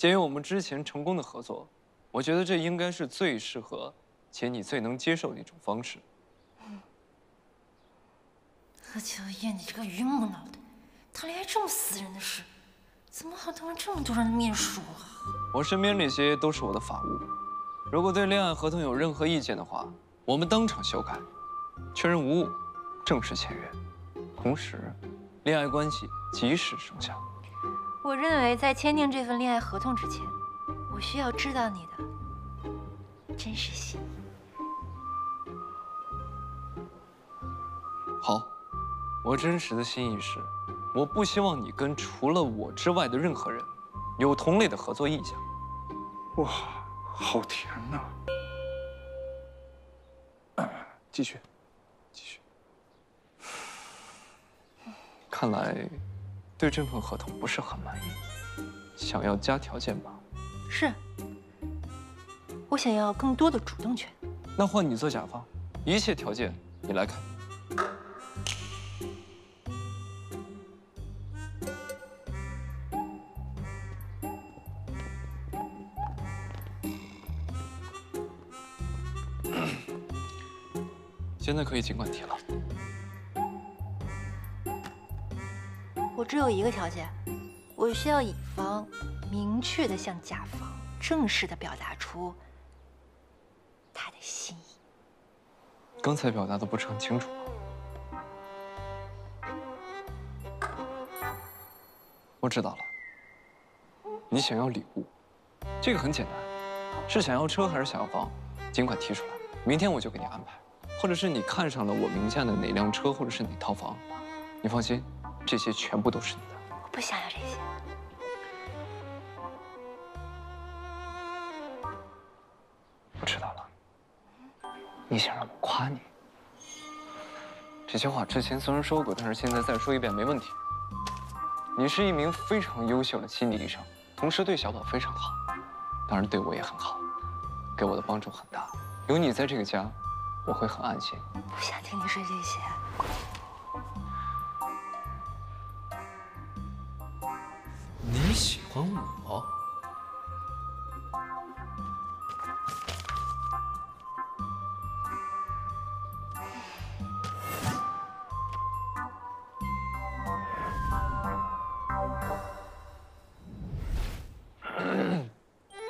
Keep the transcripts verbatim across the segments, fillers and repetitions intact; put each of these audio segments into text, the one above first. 鉴于我们之前成功的合作，我觉得这应该是最适合且你最能接受的一种方式。嗯。何九烨，你这个榆木脑袋，谈恋爱这么私人的事，怎么好当着这么多人的面说啊？我身边这些都是我的法务，如果对恋爱合同有任何意见的话，我们当场修改，确认无误，正式签约，同时，恋爱关系及时生效。 我认为，在签订这份恋爱合同之前，我需要知道你的真实心意。好，我真实的心意是，我不希望你跟除了我之外的任何人有同类的合作意向。哇，好甜呐！继续，继续。看来。 对这份合同不是很满意，想要加条件吧？是，我想要更多的主动权。那换你做甲方，一切条件你来开。现在可以尽管提了。 我只有一个条件，我需要乙方明确的向甲方正式的表达出他的心意。刚才表达的不是很清楚吗？我知道了，你想要礼物，这个很简单，是想要车还是想要房，尽管提出来，明天我就给你安排。或者是你看上了我名下的哪辆车，或者是哪套房，你放心。 这些全部都是你的。我不想要这些。我知道了，你想让我夸你。这些话之前虽然说过，但是现在再说一遍没问题。你是一名非常优秀的心理医生，同时对小宝非常好，当然对我也很好，给我的帮助很大。有你在这个家，我会很安心。不想听你说这些。 你喜欢我？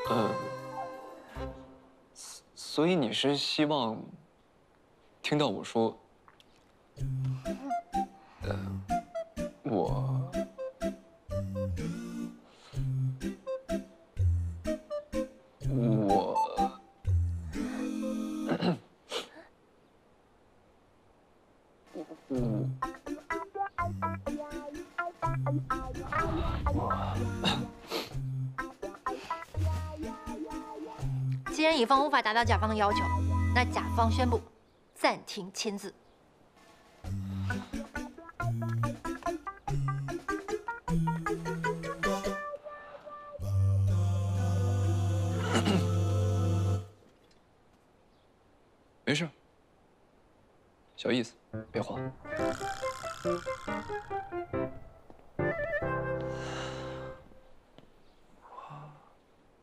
呃，所以你是希望听到我说，呃，我。 既然乙方无法达到甲方的要求，那甲方宣布暂停签字。没事，小意思，别慌。